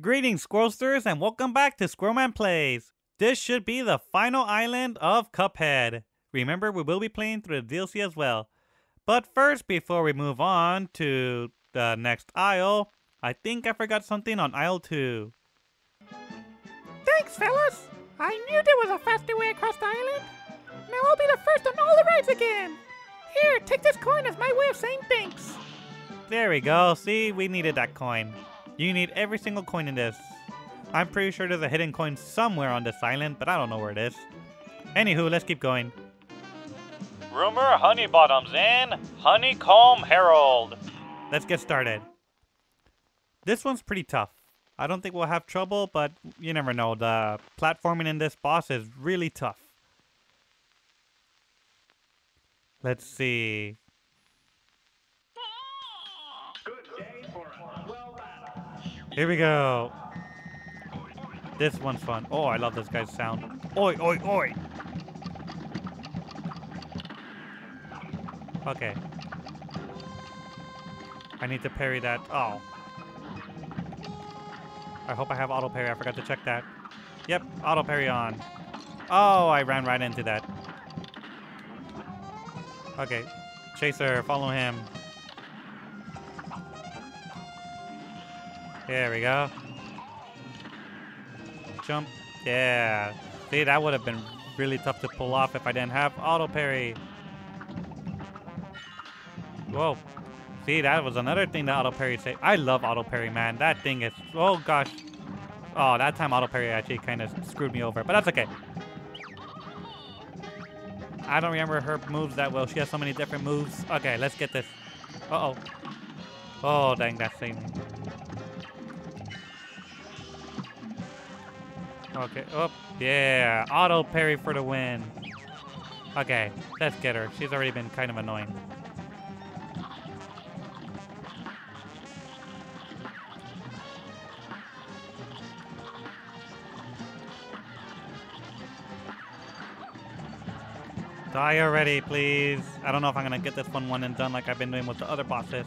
Greetings, Squirrelsters, and welcome back to Squirrelman Plays. This should be the final island of Cuphead. Remember, we will be playing through the DLC as well. But first, before we move on to the next aisle, I think I forgot something on aisle 2. Thanks, fellas! I knew there was a faster way across the island. Now I'll be the first on all the rides again. Here, take this coin as my way of saying thanks. There we go. See, we needed that coin. You need every single coin in this. I'm pretty sure there's a hidden coin somewhere on this island, but I don't know where it is. Anywho, let's keep going. Rumor Honey Bottoms and Honeycomb Herald. Let's get started. This one's pretty tough. I don't think we'll have trouble, but you never know. The platforming in this boss is really tough. Let's see. Here we go. This one's fun. Oh, I love this guy's sound. Oi, oi, oi. Okay. I need to parry that. Oh. I hope I have auto parry. I forgot to check that. Yep, auto parry on. Oh, I ran right into that. Okay. Chaser, follow him. There we go. Jump. Yeah. See, that would have been really tough to pull off if I didn't have auto parry. Whoa. See, that was another thing that auto parry saved. I love auto parry, man. That thing is... Oh, gosh. Oh, that time auto parry actually kind of screwed me over. But that's okay. I don't remember her moves that well. She has so many different moves. Okay, let's get this. Uh-oh. Oh, dang, that thing. Okay, oh, yeah, auto parry for the win. Okay, let's get her. She's already been kind of annoying. Die already, please. I don't know if I'm going to get this one and done like I've been doing with the other bosses.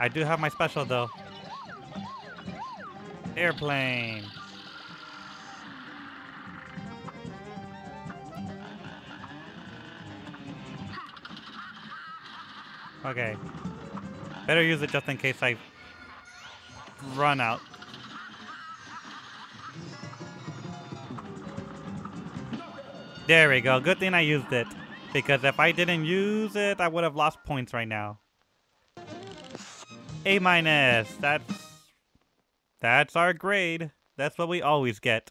I do have my special, though. Airplane. Okay. Better use it just in case I run out. There we go. Good thing I used it. Because if I didn't use it, I would have lost points right now. A-. That's our grade. That's what we always get.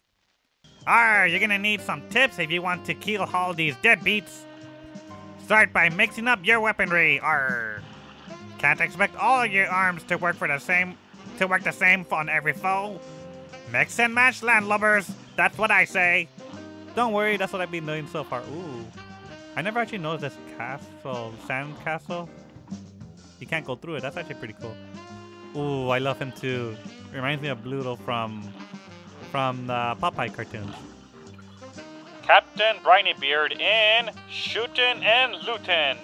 Arr, you're gonna need some tips if you want to keel haul these deadbeats. Start by mixing up your weaponry. Arr. Can't expect all your arms to work the same on every foe. Mix and match, landlubbers. That's what I say. Don't worry, that's what I've been doing so far. Ooh, I never actually noticed this castle, sand castle. You can't go through it. That's actually pretty cool. Ooh, I love him too. Reminds me of Bluto from the Popeye cartoons. Captain Brinybeard in Shootin n Looting.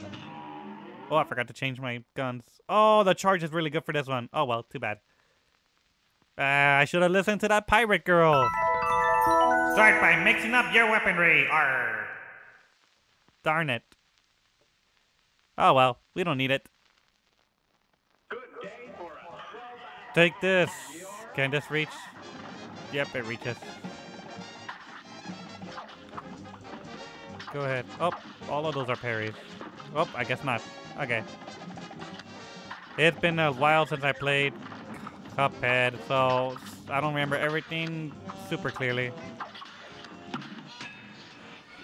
Oh, I forgot to change my guns. Oh, the charge is really good for this one. Oh, well, too bad. I should have listened to that pirate girl. Start by mixing up your weaponry. Arr. Darn it. Oh, well, we don't need it. Good day for us. Take this. Can this reach? Yep, it reaches. Go ahead. Oh, all of those are parries. Oh, I guess not. Okay. It's been a while since I played Cuphead, so I don't remember everything super clearly.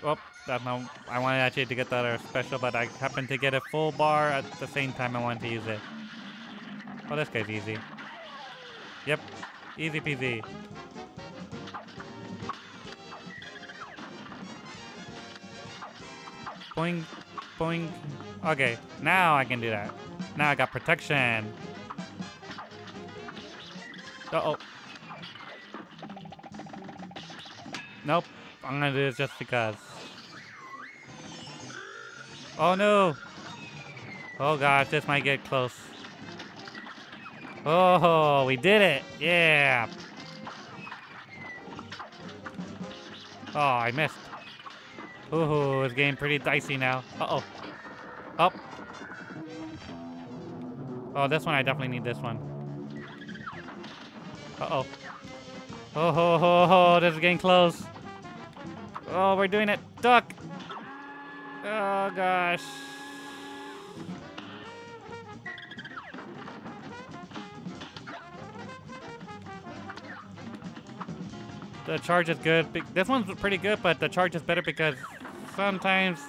Oh, that's not... I wanted actually to get the other special, but I happened to get a full bar at the same time I wanted to use it. Oh, this guy's easy. Yep. Easy peasy. Boing, boing. Okay, now I can do that. Now I got protection. Uh-oh. Nope, I'm gonna do this just because. Oh no! Oh gosh, this might get close. Oh, we did it. Yeah. Oh, I missed. Ooh, it's getting pretty dicey now. Uh-oh. Oh. Oh, this one, I definitely need this one. Uh-oh. Oh, ho, ho, ho, this is getting close. Oh, we're doing it. Duck! Oh, gosh. The charge is good. This one's pretty good, but the charge is better because sometimes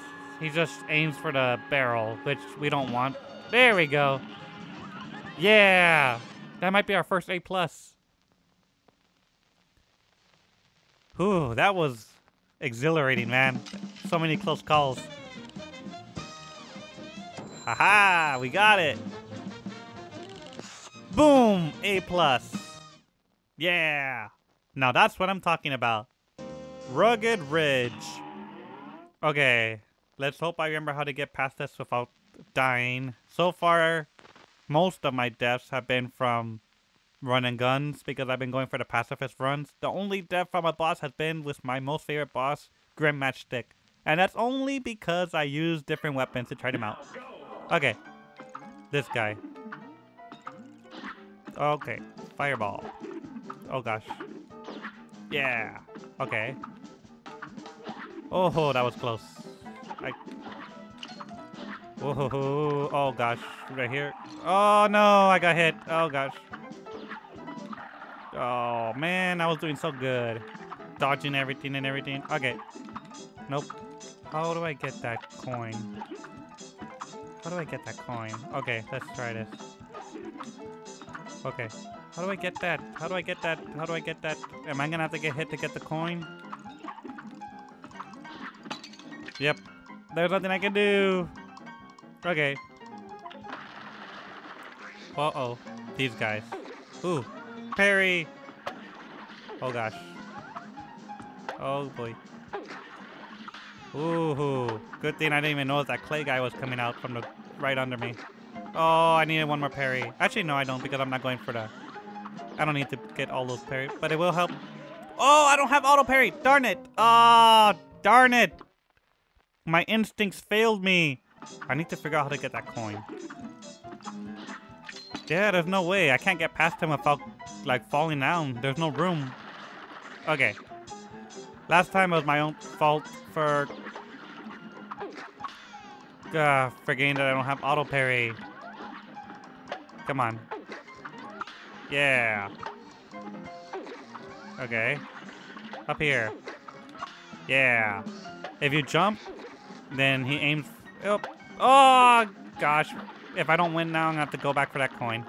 he just aims for the barrel, which we don't want. There we go. Yeah! That might be our first A+. Whew, that was exhilarating, man. So many close calls. Haha, we got it. Boom, A+. Yeah. Now that's what I'm talking about. Rugged Ridge. Okay, let's hope I remember how to get past this without dying. So far, most of my deaths have been from run and guns because I've been going for the pacifist runs. The only death from a boss has been with my most favorite boss, Grim Matchstick. And that's only because I use different weapons to try them out. Okay. This guy. Okay. Fireball. Oh gosh. Yeah. Okay. Oh, that was close. Oh, oh gosh. Right here. Oh no, I got hit. Oh gosh. Oh, man, I was doing so good. Dodging everything and everything. Okay. Nope. How do I get that coin? How do I get that coin? Okay, let's try this. Okay. How do I get that? How do I get that? How do I get that? Am I gonna have to get hit to get the coin? Yep. There's nothing I can do. Okay. Uh-oh. These guys. Ooh. Parry. Oh gosh. Oh boy. Ooh. Good thing I didn't even notice that clay guy was coming out from the right under me. Oh, I needed one more parry. Actually, no, I don't because I'm not going for the... I don't need to get all those parries, but it will help. Oh, I don't have auto parry. Darn it. Ah, darn it. My instincts failed me. I need to figure out how to get that coin. Yeah, there's no way. I can't get past him without, like, falling down. There's no room. Okay. Last time it was my own fault for... forgetting that I don't have auto parry. Come on. Yeah. Okay. Up here. Yeah. If you jump, then he aims... Oh, oh gosh. If I don't win now, I'm gonna have to go back for that coin.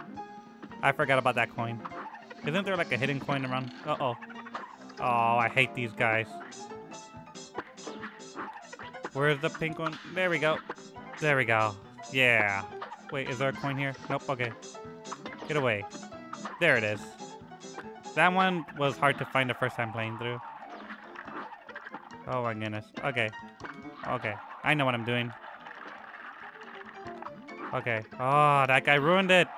I forgot about that coin. Isn't there like a hidden coin around? Uh-oh. Oh, I hate these guys. Where's the pink one? There we go. There we go. Yeah. Wait, is there a coin here? Nope, okay. Get away. There it is. That one was hard to find the first time playing through. Oh my goodness. Okay. Okay. I know what I'm doing. Okay. Oh, that guy ruined it.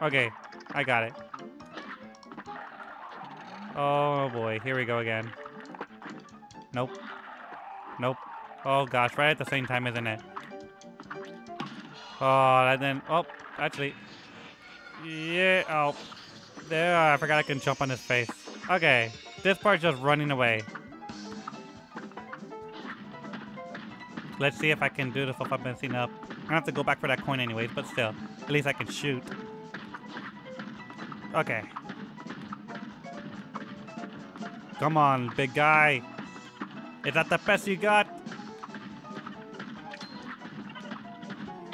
Okay. I got it. Oh, boy. Here we go again. Nope. Nope. Oh, gosh. Right at the same time, isn't it? Oh, and then... Oh, actually... Yeah. Oh. There. I forgot I can jump on his face. Okay. This part's just running away. Let's see if I can do this if I'm messing up. I'm gonna have to go back for that coin anyways, but still. At least I can shoot. Okay. Come on, big guy. Is that the best you got?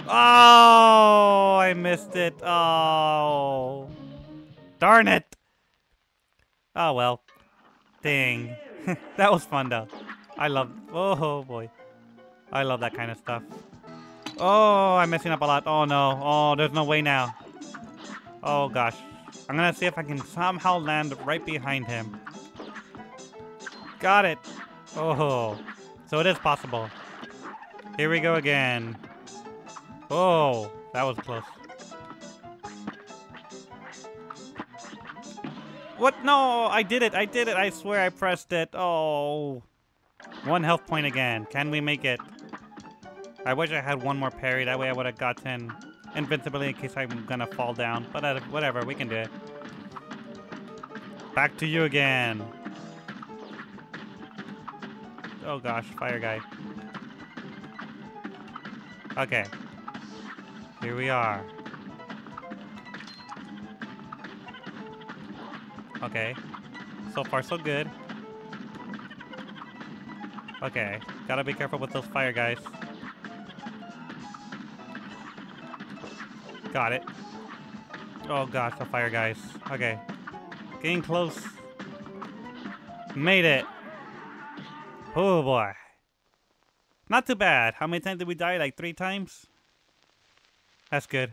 Oh, I missed it. Oh. Darn it. Oh, well. Dang. That was fun, though. I love... Oh, boy. I love that kind of stuff. Oh, I'm messing up a lot. Oh, no. Oh, there's no way now. Oh, gosh. I'm gonna see if I can somehow land right behind him. Got it. Oh. So it is possible. Here we go again. Oh, that was close. What? No, I did it. I did it. I swear I pressed it. Oh. 1 health point again. Can we make it? I wish I had one more parry. That way I would have gotten invincibility in case I'm gonna fall down. But whatever, we can do it. Back to you again. Oh gosh, fire guy. Okay. Here we are. Okay. So far, so good. Okay. Gotta be careful with those fire guys. Got it. Oh gosh, the fire guys. Okay. Getting close. Made it. Oh boy. Not too bad. How many times did we die? Like 3 times? That's good.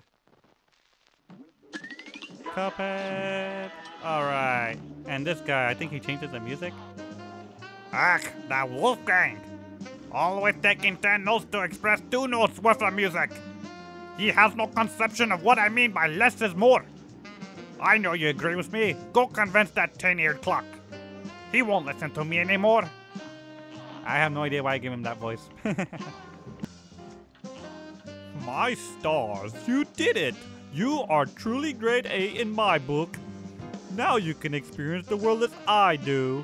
Cuphead. Alright. And this guy, I think he changes the music. Ach, that Wolfgang. Always taking 10 notes to express 2 notes worth of music. He has no conception of what I mean by less is more. I know you agree with me. Go convince that 10-eared clock. He won't listen to me anymore. I have no idea why I gave him that voice. My stars, you did it. You are truly grade A in my book. Now you can experience the world as I do.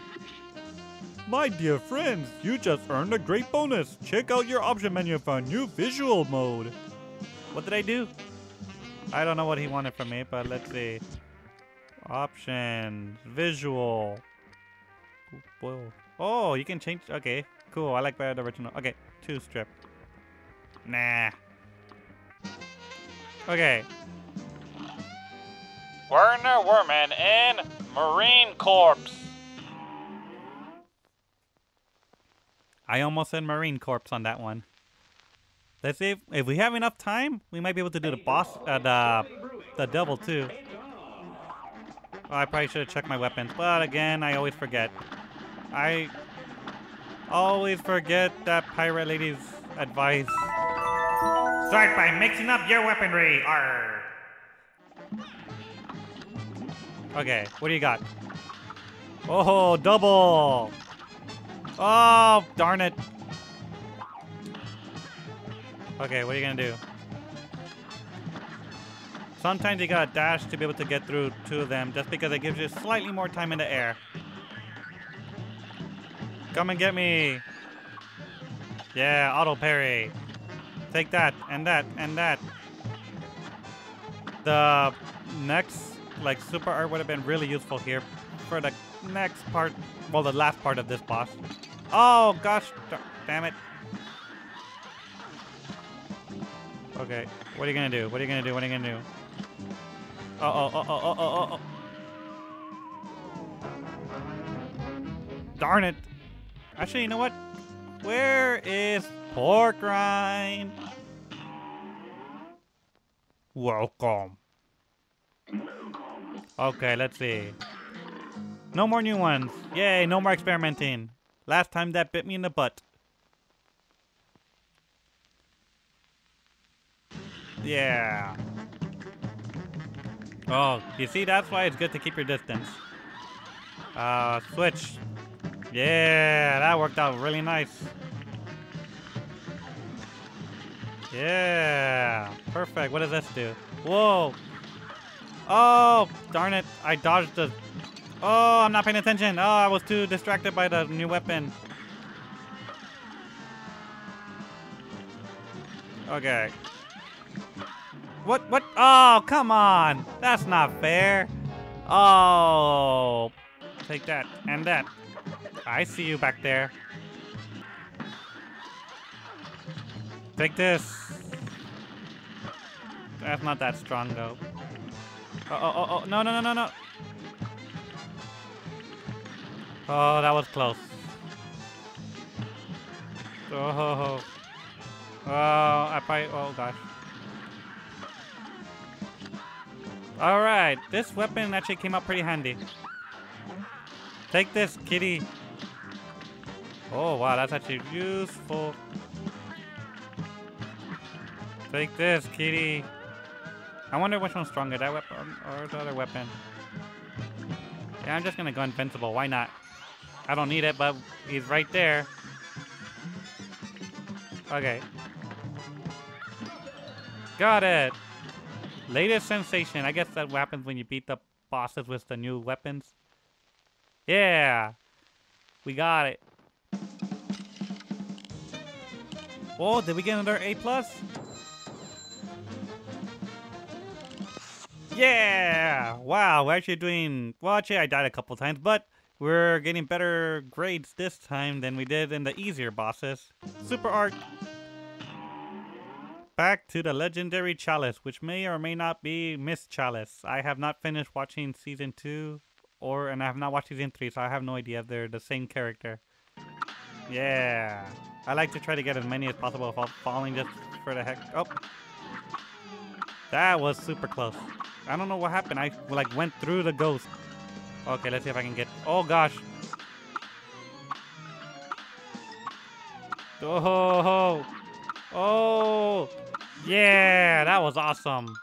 My dear friends, you just earned a great bonus. Check out your option menu for a new visual mode. What did I do? I don't know what he wanted from me, but let's see. Options, visual. Whoa. Oh, you can change. Okay, cool. I like better the original. Okay, 2 strip. Nah. Okay. Werner Werman in Murine Corps. I almost said Murine Corps on that one. Let's see if we have enough time, we might be able to do the boss, the devil too. Oh, I probably should have checked my weapons, but again, I always forget. I always forget that pirate lady's advice. Start by mixing up your weaponry. Arr. Okay, what do you got? Oh, double! Oh, darn it! Okay, what are you gonna do? Sometimes you gotta dash to be able to get through 2 of them just because it gives you slightly more time in the air. Come and get me! Yeah, auto parry. Take that, and that, and that. The next, like, super art would have been really useful here for the next part, well, the last part of this boss. Oh, gosh, damn it. Okay, what are you gonna do? What are you gonna do? What are you gonna do? Oh. Darn it. Actually, you know what? Where is Porkrind? Welcome. Okay, let's see. No more new ones. Yay, no more experimenting. Last time that bit me in the butt. Yeah. Oh, you see, that's why it's good to keep your distance. Switch. Yeah, that worked out really nice. Yeah, perfect. What does this do? Whoa. Oh, darn it. I dodged the... Oh, I'm not paying attention. Oh, I was too distracted by the new weapon. Okay. What? What? Oh, come on. That's not fair. Oh. Take that and that. I see you back there. Take this. That's not that strong, though. Oh. No. Oh, that was close. Oh. Oh, I probably... Oh, gosh. Alright, this weapon actually came out pretty handy. Take this, kitty. Oh, wow, that's actually useful. Take this, kitty. I wonder which one's stronger, that weapon or the other weapon. Yeah, I'm just gonna go invincible. Why not? I don't need it, but he's right there. Okay. Got it! Latest sensation. I guess that happens when you beat the bosses with the new weapons. Yeah! We got it. Oh, did we get another A+? Yeah! Wow, we're actually doing... Well, actually, I died a couple times, but we're getting better grades this time than we did in the easier bosses. Super Arc! Back to the legendary Chalice, which may or may not be Miss Chalice. I have not finished watching Season 2, and I have not watched Season 3, so I have no idea if they're the same character. Yeah. I like to try to get as many as possible without falling just for the heck. Oh. That was super close. I don't know what happened. I, like, went through the ghost. Okay, let's see if I can get... Oh, gosh. Oh. Oh. Yeah, that was awesome.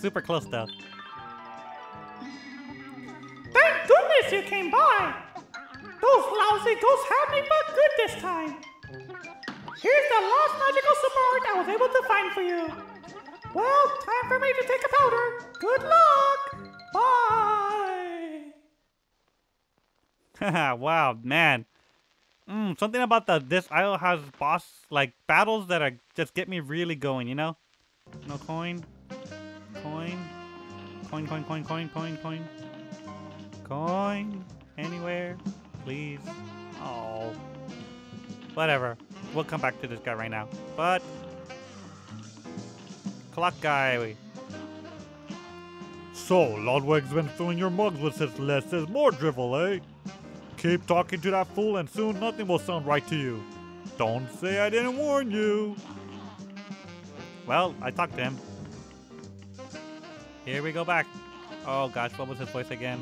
Super close, though. Thank goodness you came by. Those lousy ghosts had me but good this time. Here's the last magical support I was able to find for you. Well, time for me to take a powder. Good luck. Bye. Haha, wow, man. Something about this idol has boss, like, battles that are just get me really going, you know? No coin. Coin. Coin, coin, coin, coin, coin, coin. Coin. Anywhere. Please. Oh. Whatever. We'll come back to this guy right now. But... Clock guy. So, Ludwig's been filling your mugs with his less is more drivel, eh? Keep talking to that fool and soon nothing will sound right to you. Don't say I didn't warn you. Well, I talked to him. Here we go back. Oh gosh, what was his voice again?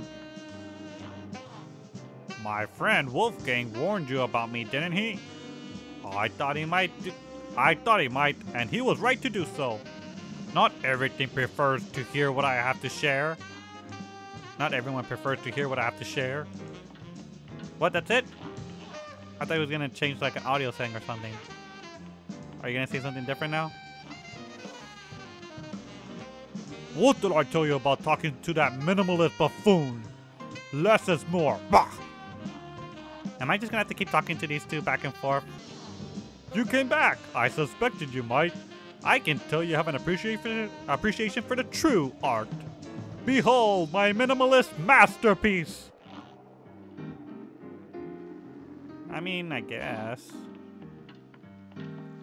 My friend Wolfgang warned you about me, didn't he? I thought he might, and he was right to do so. Not everything prefers to hear what I have to share. Not everyone prefers to hear what I have to share. What, that's it? I thought he was gonna change like an audio thing or something. Are you gonna say something different now? What did I tell you about talking to that minimalist buffoon? Less is more. Bah! Am I just gonna have to keep talking to these two back and forth? You came back. I suspected you might. I can tell you have an appreciation for the true art. Behold my minimalist masterpiece. I mean, I guess.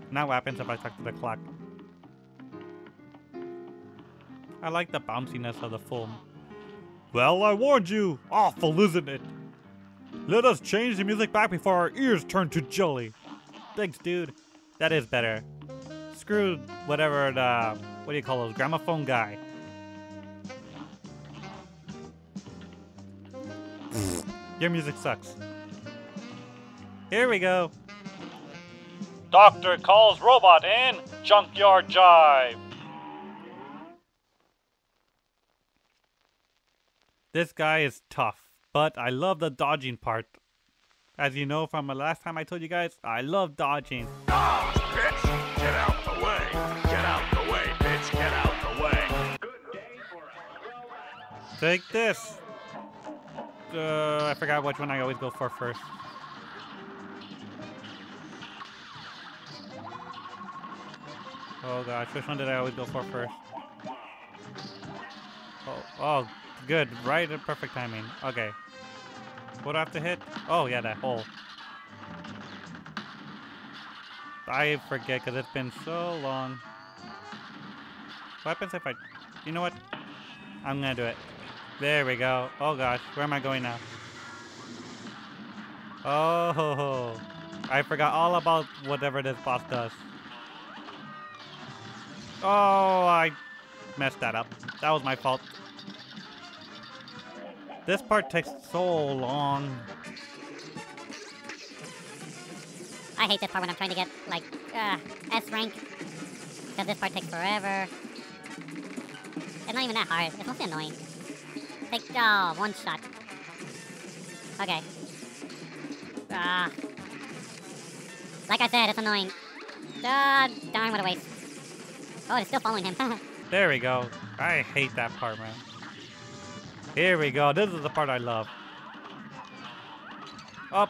Now what happens if I talk to the clock? I like the bounciness of the foam. Well, I warned you. Awful, isn't it? Let us change the music back before our ears turn to jelly. Thanks, dude. That is better. Screw whatever the... What do you call those? Gramophone guy. Your music sucks. Here we go. Doctor calls robot in Junkyard Jive. This guy is tough, but I love the dodging part. As you know from the last time I told you guys, I love dodging. Dodge, bitch! Get out the way! Get out the way, bitch! Get out the way! Good day for a... Take this! I forgot which one I always go for first. Oh gosh, which one did I always go for first? Oh, good, right at perfect timing. Okay. What do I have to hit? Oh yeah, that hole. I forget because it's been so long. What happens if I... You know what? I'm gonna do it. There we go. Oh gosh, where am I going now? Oh, I forgot all about whatever this boss does. Oh, I messed that up. That was my fault. This part takes so long. I hate this part when I'm trying to get, like, S rank. Because this part takes forever. It's not even that hard. It's mostly annoying. Take... Oh, one shot. Okay. Like I said, it's annoying. Darn, what a waste. Oh, it's still following him. There we go. I hate that part, man. Here we go. This is the part I love. Oh,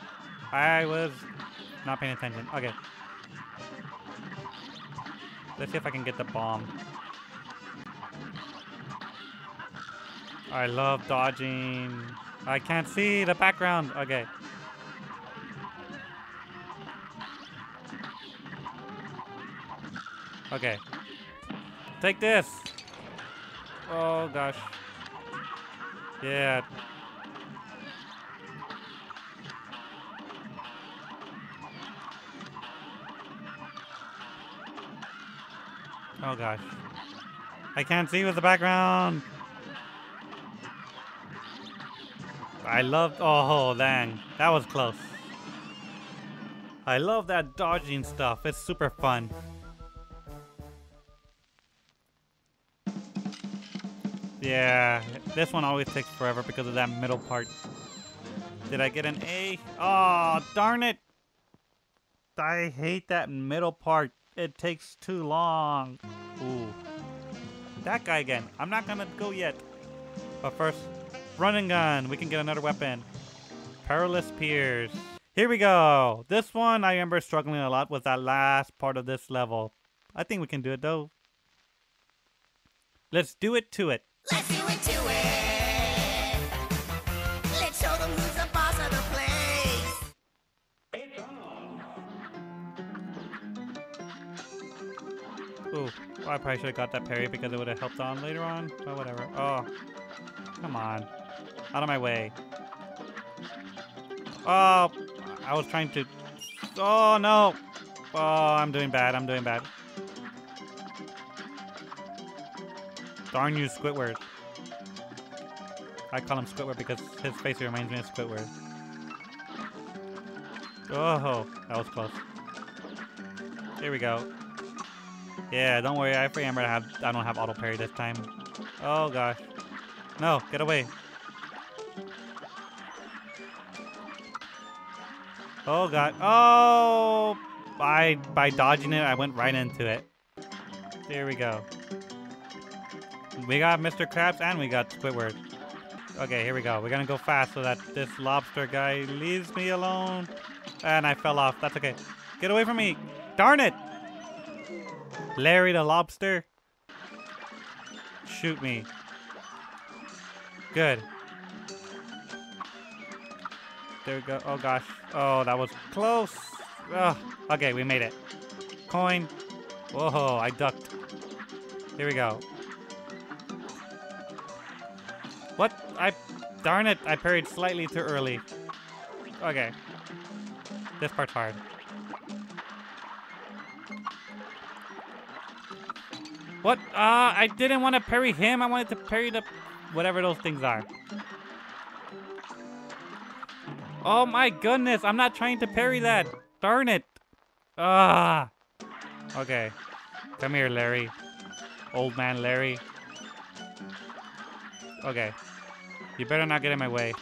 I was not paying attention. Okay. Let's see if I can get the bomb. I love dodging. I can't see the background. Okay. Okay. Take this. Oh, gosh. Yeah. Oh, gosh. I can't see with the background. I love... Oh, dang. That was close. I love that dodging stuff. It's super fun. Yeah, this one always takes forever because of that middle part. Did I get an A? Oh, darn it! I hate that middle part. It takes too long. Ooh. That guy again. I'm not gonna go yet. But first, run and gun. We can get another weapon. Perilous Piers. Here we go. This one, I remember struggling a lot with that last part of this level. I think we can do it though. Let's do it to it. Let's do it to it. Let's show them who's the boss of the place. It's on. Ooh, well, I probably should have got that parry because it would have helped on later on. But whatever. Oh, come on. Out of my way. Oh, I was trying to... Oh, no. Oh, I'm doing bad. I'm doing bad. Darn you, Squidward. I call him Squidward because his face reminds me of Squidward. Oh, that was close. Here we go. Yeah, don't worry. I remember I don't have auto parry this time. Oh, gosh. No, get away. Oh, God. Oh! By dodging it, I went right into it. There we go. We got Mr. Krabs and we got Squidward. Okay, here we go. We're gonna go fast so that this lobster guy leaves me alone. And I fell off. That's okay. Get away from me. Darn it! Larry the lobster. Shoot me. Good. There we go. Oh, gosh. Oh, that was close. Ugh. Okay, we made it. Coin. Whoa, I ducked. Here we go. What? Darn it, I parried slightly too early. Okay. This part's hard. What? I didn't want to parry him. I wanted to parry the... whatever those things are. Oh my goodness, I'm not trying to parry that. Darn it. Ah. Okay. Come here, Larry. Old man Larry. Okay. You better not get in my way.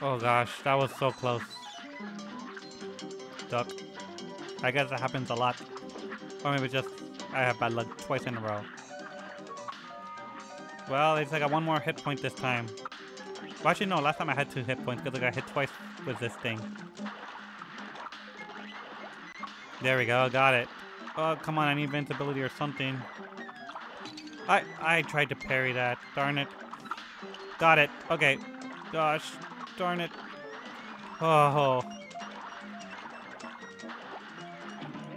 Oh gosh, that was so close. Duck. I guess that happens a lot. Or maybe just I have bad luck twice in a row. Well, it's like I got one more hit point this time. Well, actually no, last time I had 2 hit points because I got hit twice with this thing. There we go, got it. Oh, come on, I need invincibility or something. I tried to parry that. Darn it. Got it. Okay. Gosh. Darn it. Oh.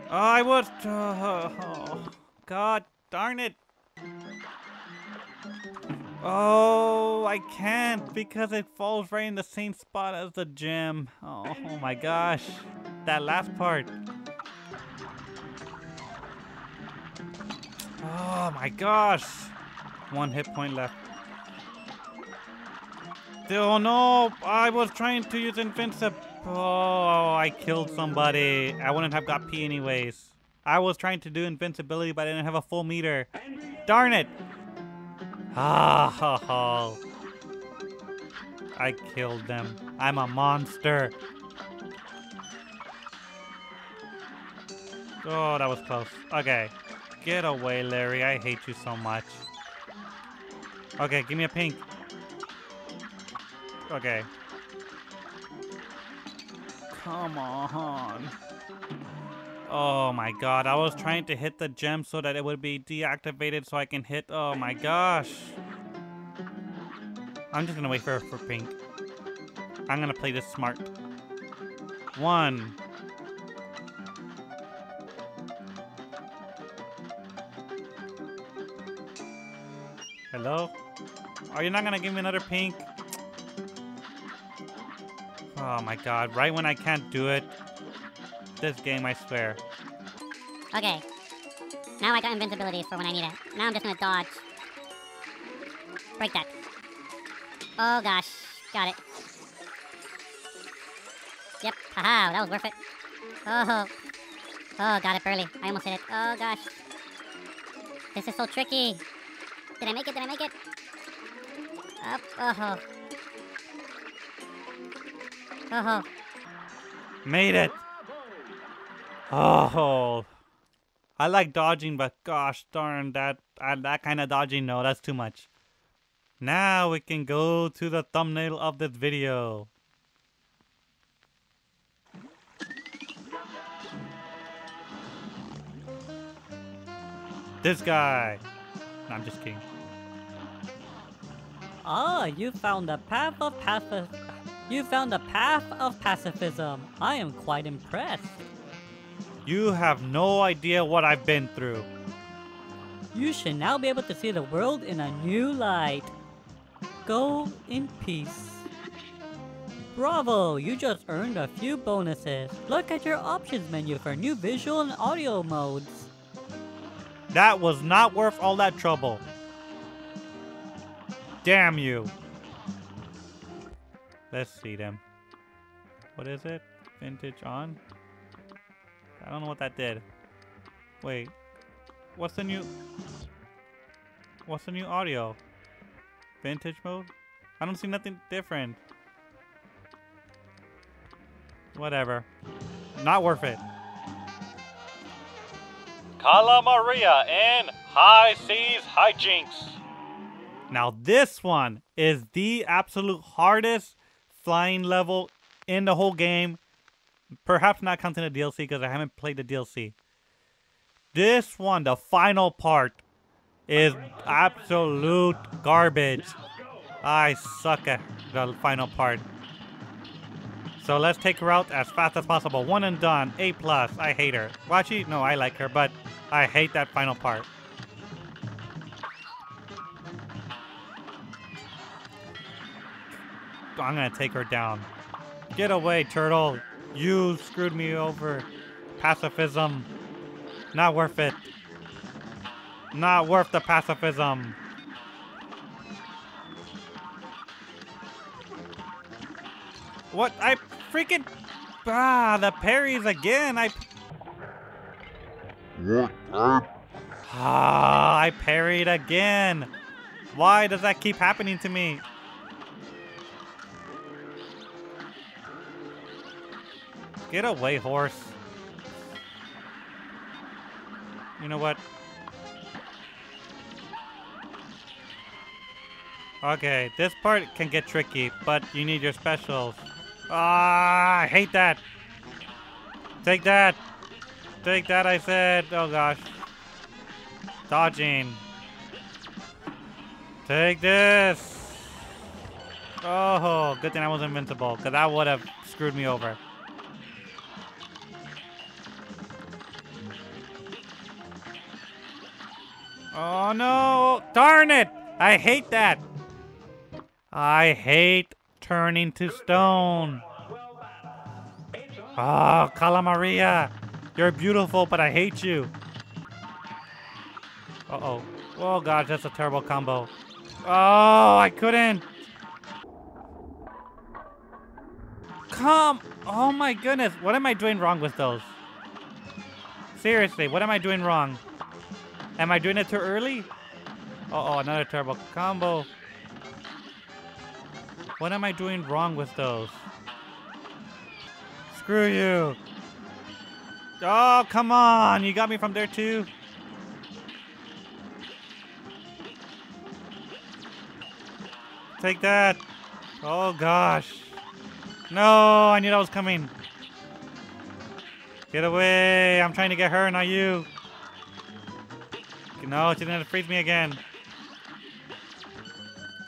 I was... Oh. God darn it. Oh, I can't because it falls right in the same spot as the gem. Oh my gosh. That last part. Oh my gosh! 1 hit point left. Oh no! I was trying to use invincible. Oh, I killed somebody. I wouldn't have got P anyways. I was trying to do invincibility, but I didn't have a full meter. Darn it! Ah, I killed them. I'm a monster. Oh, that was close. Okay. Get away, Larry. I hate you so much. Okay, give me a pink. Okay. Come on. Oh my god, I was trying to hit the gem so that it would be deactivated so I can hit. Oh my gosh. I'm just gonna wait for pink. I'm gonna play this smart. One. Hello? Are you not gonna give me another pink? Oh my god, right when I can't do it. This game, I swear. Okay. Now I got invincibility for when I need it. Now I'm just gonna dodge. Break that. Oh gosh. Got it. Yep. Haha, that was worth it. Oh. Oh, got it barely. I almost hit it. Oh gosh. This is so tricky. Did I make it? Did I make it? Up. Oh. Oh. Made it! Oh. I like dodging, but gosh darn, that kind of dodging, no, that's too much. Now we can go to the thumbnail of this video. This guy. No, I'm just kidding. Ah, you found a path of pacifism. You found a path of pacifism. I am quite impressed. You have no idea what I've been through. You should now be able to see the world in a new light. Go in peace. Bravo, you just earned a few bonuses. Look at your options menu for new visual and audio modes. That was not worth all that trouble. Damn you. Let's see them. What is it? Vintage on? I don't know what that did. Wait. What's the new audio? Vintage mode? I don't see nothing different. Whatever. Not worth it. Cala Maria and High Seas Hi-Jinx. Now this one is the absolute hardest flying level in the whole game. Perhaps not counting the DLC because I haven't played the DLC. This one, the final part, is absolute garbage. I suck at the final part. So let's take her out as fast as possible. One and done. A+. I hate her. Well, actually, no, I like her, but I hate that final part. I'm going to take her down. Get away, turtle. You screwed me over. Pacifism. Not worth it. Not worth the pacifism. What? I freaking... Ah, the parries again. I parried again. Why does that keep happening to me? Get away, horse. You know what? Okay, this part can get tricky, but you need your specials. Ah, I hate that. Take that. Take that, I said. Oh, gosh. Dodging. Take this. Oh, good thing I was invincible, because that would have screwed me over. Oh no! Darn it! I hate that! I hate turning to stone. Oh, Cala Maria! You're beautiful, but I hate you. Uh-oh. Oh god, that's a terrible combo. Oh, I couldn't! Come! Oh my goodness, what am I doing wrong with those? Seriously, what am I doing wrong? Am I doing it too early? Uh-oh, another terrible combo. What am I doing wrong with those? Screw you. Oh, come on. You got me from there, too. Take that. Oh, gosh. No, I knew that was coming. Get away. I'm trying to get her, not you. No, she's gonna freeze me again.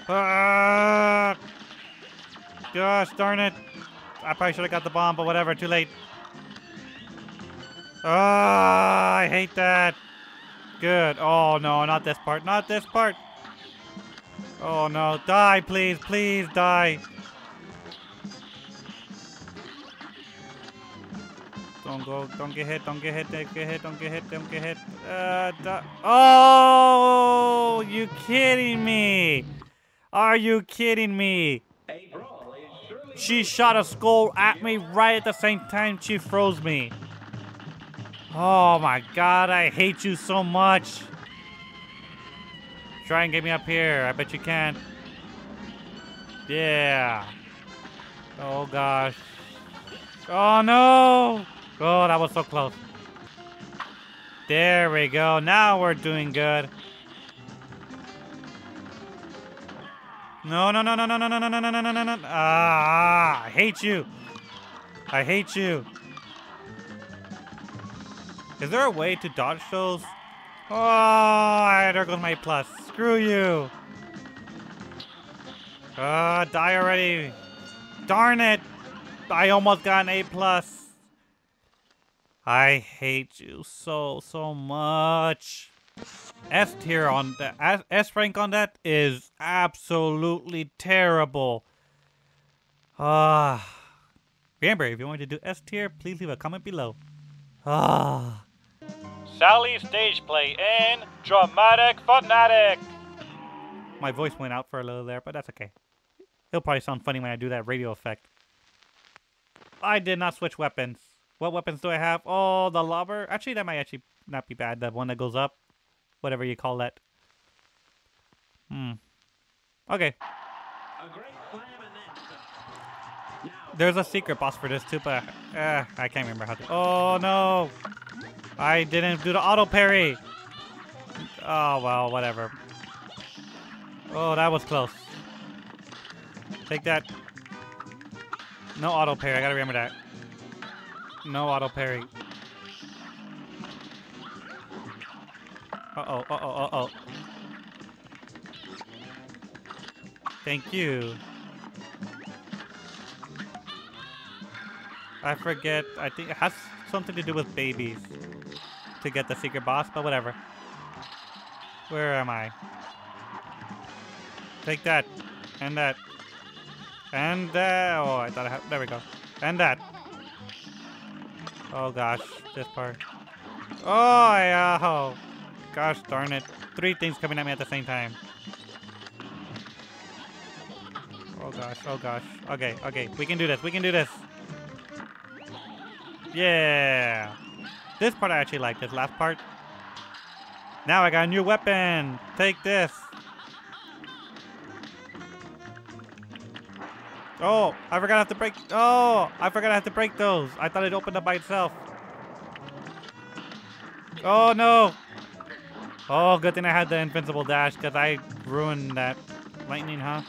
Ah! Gosh darn it. I probably should have got the bomb, but whatever. Too late. Ah! I hate that. Good. Oh, no. Not this part. Not this part. Oh, no. Die, please. Please die. Don't go, don't get hit, don't get hit, don't get hit, don't get hit, don't get hit. Oh, you kidding me? Are you kidding me? She shot a skull at me right at the same time she froze me. Oh my god, I hate you so much. Try and get me up here, I bet you can. Yeah. Oh gosh. Oh no! Oh, that was so close. There we go. Now we're doing good. No, no, no, no, no, no, no, no, no, no, no, no, no. Ah, I hate you. I hate you. Is there a way to dodge those? Oh, there goes my plus. Screw you. Ah, die already. Darn it. I almost got an A+. I hate you so much. S tier on that, S rank on that is absolutely terrible. Remember, if you want me to do S tier, please leave a comment below. Sally's stage play in Dramatic Fanatic. My voice went out for a little there, but that's okay. It'll probably sound funny when I do that radio effect. I did not switch weapons. What weapons do I have? Oh, the lobber. Actually, that might actually not be bad. The one that goes up. Whatever you call that. Hmm. Okay. There's a secret boss for this too, but I can't remember how to... Oh, no. I didn't do the auto parry. Oh, well, whatever. Oh, that was close. Take that. No auto parry, I gotta remember that. No auto parry. Uh-oh, uh-oh, uh-oh. Thank you. I forget, I think it has something to do with babies to get the secret boss, but whatever. Where am I? Take that, and that. And that, oh, I thought I had, there we go. And that. Oh gosh, this part. Oh, yeah, oh. Gosh darn it. Three things coming at me at the same time. Oh gosh, oh gosh. Okay, okay, we can do this, we can do this. Yeah. This part I actually like, this last part. Now I got a new weapon. Take this. Oh, I forgot I have to break. Oh, I forgot I have to break those. I thought it opened up by itself. Oh, no. Oh, good thing I had the invincible dash because I ruined that lightning, huh?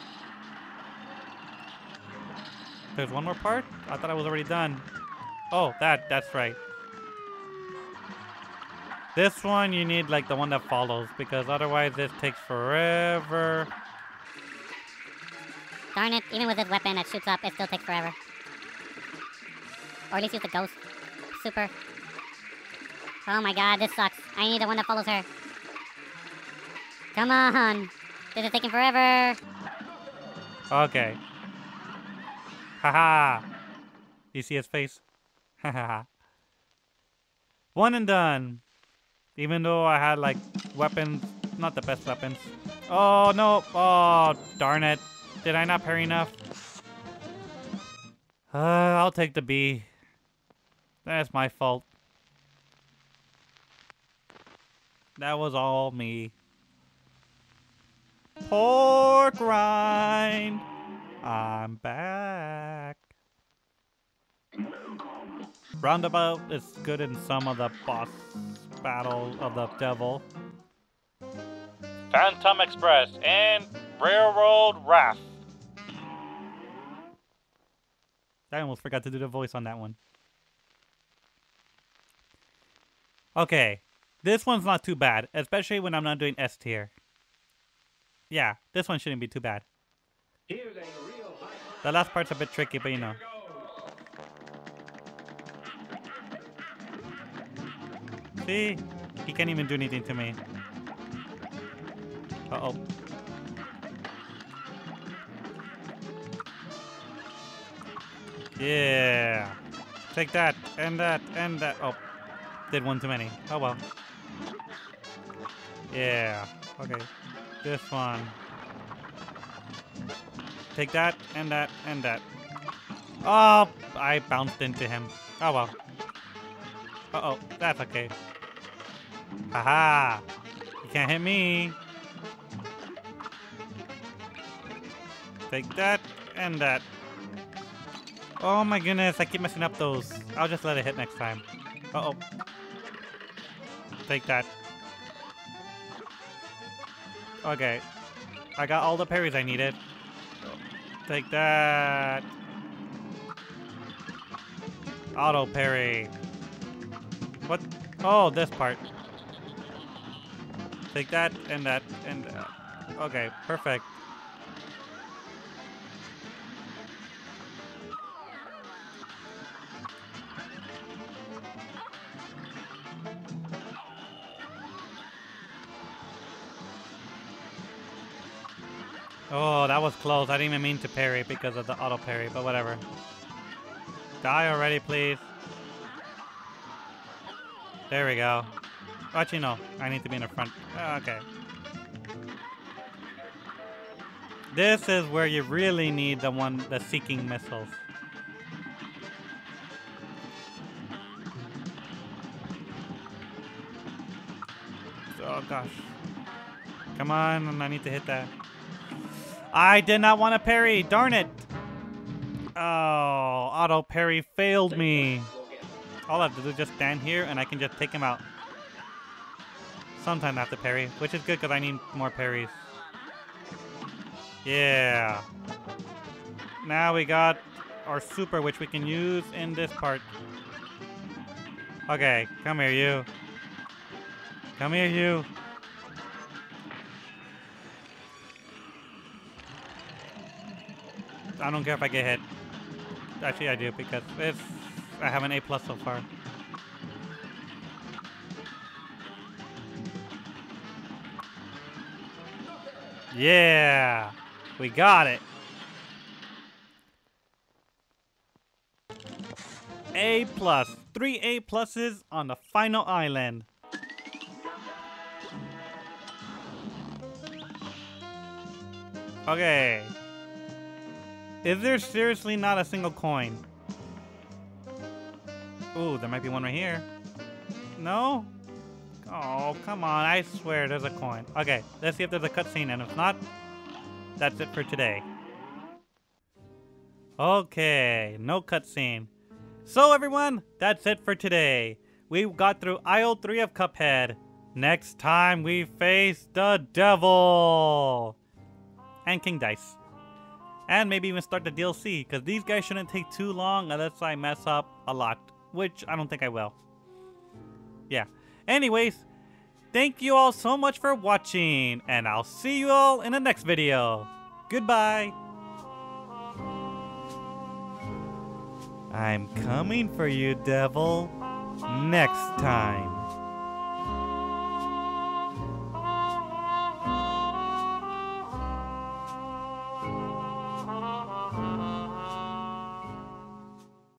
There's one more part? I thought I was already done. Oh, that's right. This one, you need like the one that follows because otherwise this takes forever. Darn it, even with this weapon that shoots up, it still takes forever. Or at least use the ghost. Super. Oh my god, this sucks. I need the one that follows her. Come on. This is taking forever. Okay. Haha. You see his face? Haha. One and done. Even though I had like weapons, not the best weapons. Oh no. Oh, darn it. Did I not parry enough? I'll take the B. That's my fault. That was all me. Porkrind, I'm back. Roundabout is good in some of the boss battle of the devil. Phantom Express and Railroad Wrath. I almost forgot to do the voice on that one. Okay, this one's not too bad, especially when I'm not doing S tier. Yeah, this one shouldn't be too bad. The last part's a bit tricky, but you know. See? He can't even do anything to me. Uh-oh. Yeah. Take that, and that, and that. Oh. Did one too many. Oh well. Yeah. Okay. This one. Take that, and that, and that. Oh! I bounced into him. Oh well. Uh-oh. That's okay. Haha! You can't hit me! Take that, and that. Oh my goodness, I keep messing up those. I'll just let it hit next time. Uh-oh. Take that. Okay. I got all the parries I needed. Take that. Auto parry. What? Oh, this part. Take that, and that, and that. Okay, perfect. Oh, that was close. I didn't even mean to parry because of the auto parry, but whatever. Die already, please. There we go. Actually, no. I need to be in the front. Okay. This is where you really need the seeking missiles. Oh, gosh. Come on. I need to hit that. I did not want to parry, darn it! Oh, auto parry failed me. All I have to do is just stand here and I can just take him out. Sometimes I have to parry, which is good because I need more parries. Yeah. Now we got our super, which we can use in this part. Okay, come here, you. Come here, you. I don't care if I get hit. Actually, I do because I have an A+ so far. Yeah! We got it! A+. 3 A+s on the final island. Okay. Is there seriously not a single coin? Ooh, there might be one right here. No? Oh, come on. I swear there's a coin. Okay, let's see if there's a cutscene, and if not, that's it for today. Okay, no cutscene. So everyone, that's it for today. We got through Aisle 3 of Cuphead. Next time we face the devil! And King Dice. And maybe even start the DLC, because these guys shouldn't take too long unless I mess up a lot, which I don't think I will. Yeah. Anyways, thank you all so much for watching, and I'll see you all in the next video. Goodbye. I'm coming for you, devil, next time.